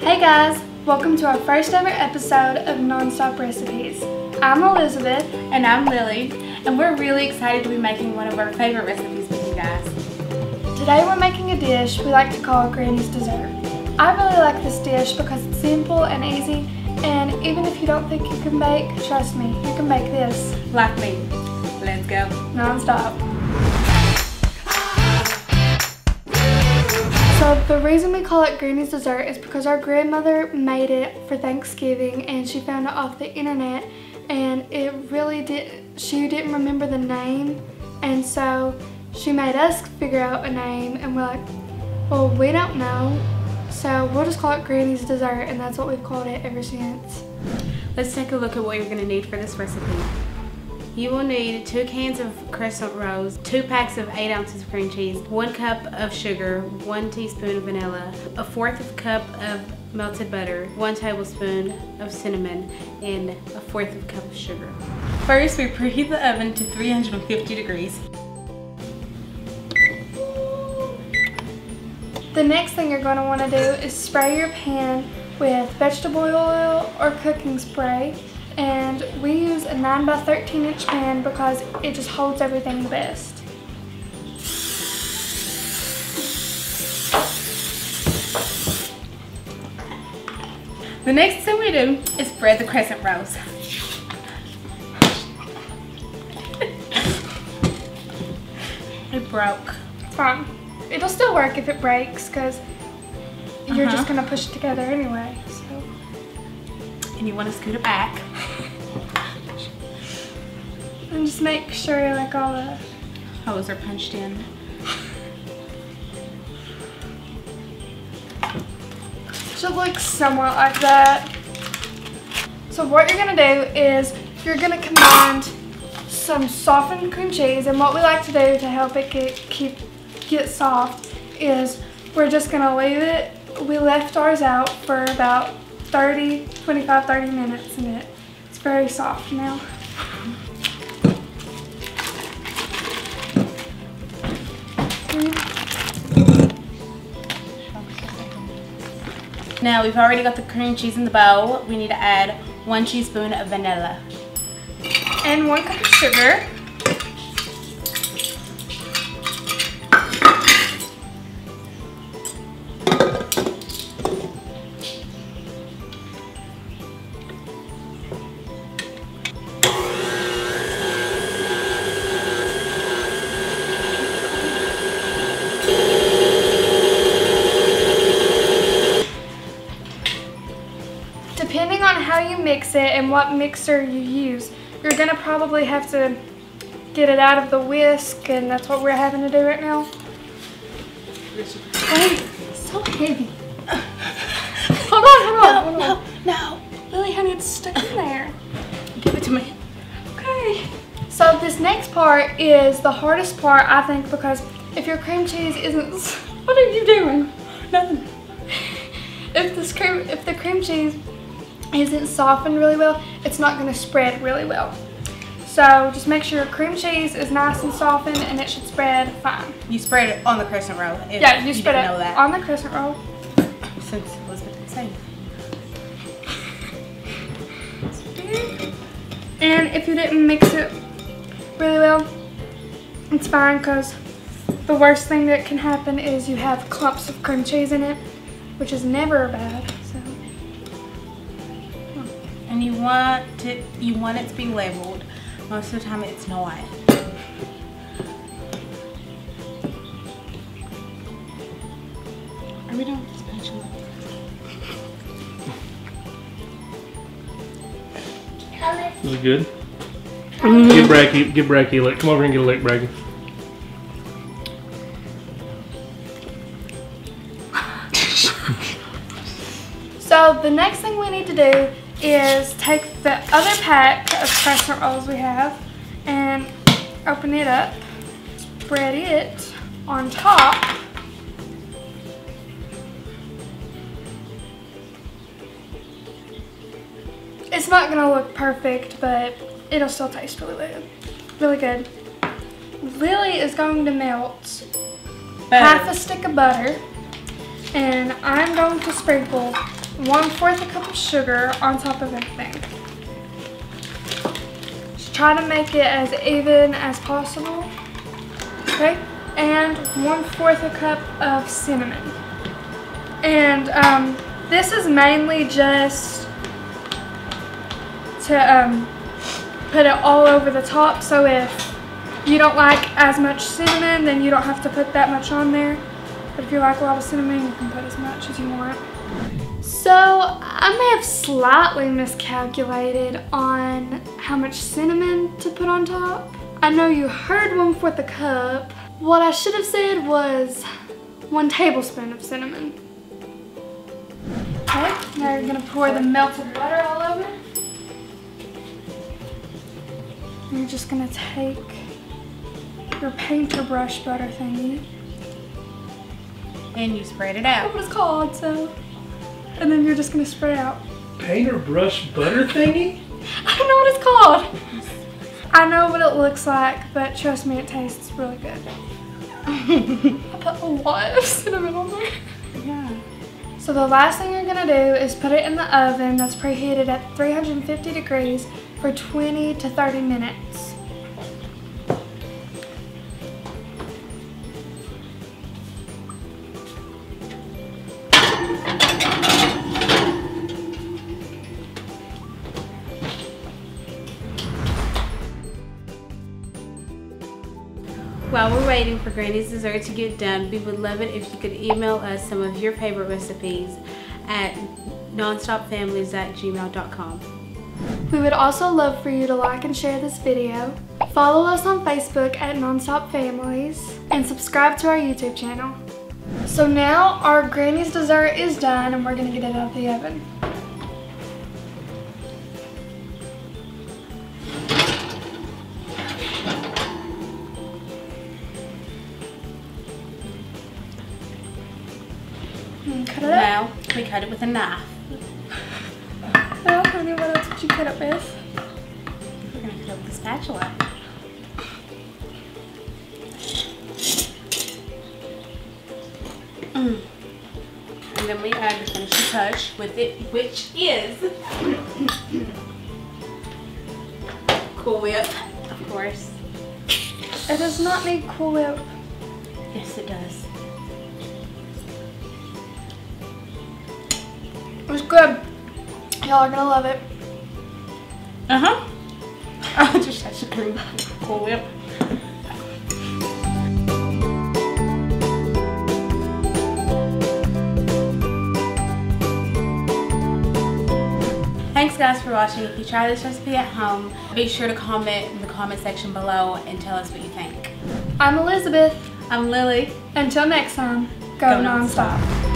Hey guys, welcome to our first ever episode of Nonstop Recipes. I'm Elizabeth. And I'm Lilly. And we're really excited to be making one of our favorite recipes with you guys. Today we're making a dish we like to call Granny's Dessert. I really like this dish because it's simple and easy, and even if you don't think you can bake, trust me, you can make this. Like me. Let's go. Nonstop. So the reason we call it Granny's Dessert is because our grandmother made it for Thanksgiving and she found it off the internet, and it really she didn't remember the name, and so she made us figure out a name, and we're like, well, we don't know, so we'll just call it Granny's Dessert, and that's what we've called it ever since. Let's take a look at what you're gonna need for this recipe. You will need 2 cans of crescent rolls, 2 packs of 8 ounces of cream cheese, 1 cup of sugar, 1 teaspoon of vanilla, 1/4 cup of melted butter, 1 tablespoon of cinnamon, and 1/4 cup of sugar. First, we preheat the oven to 350 degrees. The next thing you're going to want to do is spray your pan with vegetable oil or cooking spray. And we use a 9 by 13 inch pan because it just holds everything the best. The next thing we do is spread the crescent rolls. It broke. Fine. It'll still work if it breaks because you're just going to push it together anyway. So. And you want to scoot it back. And just make sure like all the holes are punched in. Should look somewhat like that. So what you're going to do is you're going to combine some softened cream cheese, and what we like to do to help it get soft is we're just going to leave it. We left ours out for about 25-30 minutes, and it's very soft now. Now we've already got the cream cheese in the bowl. We need to add 1 teaspoon of vanilla. And 1 cup of sugar. Depending on how you mix it and what mixer you use, you're gonna probably have to get it out of the whisk, and that's what we're having to do right now. Oh, it's so heavy. Hold on. No. Lily, honey, it's stuck in there. Give it to me. Okay. So this next part is the hardest part, I think, because if your cream cheese isn't... What are you doing? Nothing. If the cream cheese isn't softened really well, it's not going to spread really well. So just make sure your cream cheese is nice and softened, and it should spread fine. You spread it on the crescent roll. Yeah, you spread it on the crescent roll. Since Elizabeth didn't say anything. And if you didn't mix it really well, it's fine, because the worst thing that can happen is you have clumps of cream cheese in it, which is never bad. And you want it to be leveled. Most of the time it's not. Are we doing this spatula? Is it good? Get Bracky a lick. Come over and get a lick, Bracky. So the next thing we need to do is take the other pack of crescent rolls we have and open it up, spread it on top, it's not gonna look perfect, but it'll still taste really good. Lily is going to melt butter. Half a stick of butter, and I'm going to sprinkle 1/4 cup of sugar on top of everything. Just try to make it as even as possible. Okay, and 1/4 cup of cinnamon. And this is mainly just to put it all over the top, so if you don't like as much cinnamon, then you don't have to put that much on there. But if you like a lot of cinnamon, you can put as much as you want. So I may have slightly miscalculated on how much cinnamon to put on top. I know you heard 1/4 cup. What I should have said was 1 tablespoon of cinnamon. Okay, now you're gonna pour the melted butter all over. You're just gonna take your painter brush butter thingy. And you spread it out. That's what it's called, so. And then you're just gonna spread it out. Painter brush butter thingy? I don't know what it's called. I know what it looks like, but trust me, it tastes really good. I put a lot of cinnamon on there. Yeah. So the last thing you're gonna do is put it in the oven that's preheated at 350 degrees for 20 to 30 minutes. While we're waiting for Granny's Dessert to get done, we would love it if you could email us some of your favorite recipes at NonStopFamilies@gmail.com. We would also love for you to like and share this video, follow us on Facebook at NonStop Families, and subscribe to our YouTube channel. So now our Granny's Dessert is done and we're going to get it out of the oven. Well, we cut it with a knife. Well, honey, what else did you cut it with? We're going to cut it with a spatula. And then we add the finishing touch with it, which is Cool Whip, of course. It does not need Cool Whip. Yes, it does. It was good. Y'all are gonna love it. Uh-huh. I just had to drink Cool Whip. Thanks guys for watching. If you try this recipe at home, be sure to comment in the comment section below and tell us what you think. I'm Elizabeth. I'm Lily. Until next time, go nonstop.